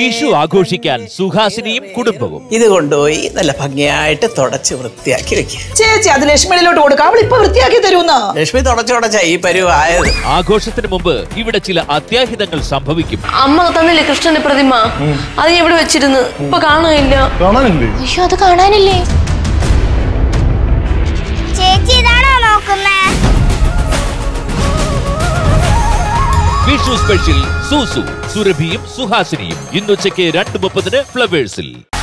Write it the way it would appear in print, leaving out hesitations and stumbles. വിഷു ആഘോഷിക്കാൻ സുഹാസിനിയും കുടുംബവും ഇത് കൊണ്ടുപോയി നല്ല ഭംഗിയായിട്ട് തുടച്ച് വൃത്തിയാക്കി വെക്കുക. ചേച്ചി അത് ലക്ഷ്മിയിലോട്ട് കൊടുക്കാം, അവൾ ഇപ്പോ വൃത്തിയാക്കി തരുമെന്നാ. ലക്ഷ്മി തുടച്ചോടച്ച ഈ പരുവായത്. ആഘോഷത്തിന് മുമ്പ് ഇവിടെ ചില അത്യാഹിതങ്ങൾ സംഭവിക്കും. അമ്മ തന്നില്ലേ കൃഷ്ണന്റെ പ്രതിമ, അത് ഇവിടെ വെച്ചിരുന്നു, ഇപ്പൊ കാണാനില്ല. കാണാനില്ലേ? വിഷു അത് കാണാനില്ലേ? ചേച്ചി ഇതാണോ നോക്കുന്നേ? വിഷു സ്പെഷ്യൽ, സൂസു, സുരഭിയും സുഹാസിനിയും ഇന്നുച്ചയ്ക്ക് 2:30-ന് ഫ്ലവേഴ്സിൽ.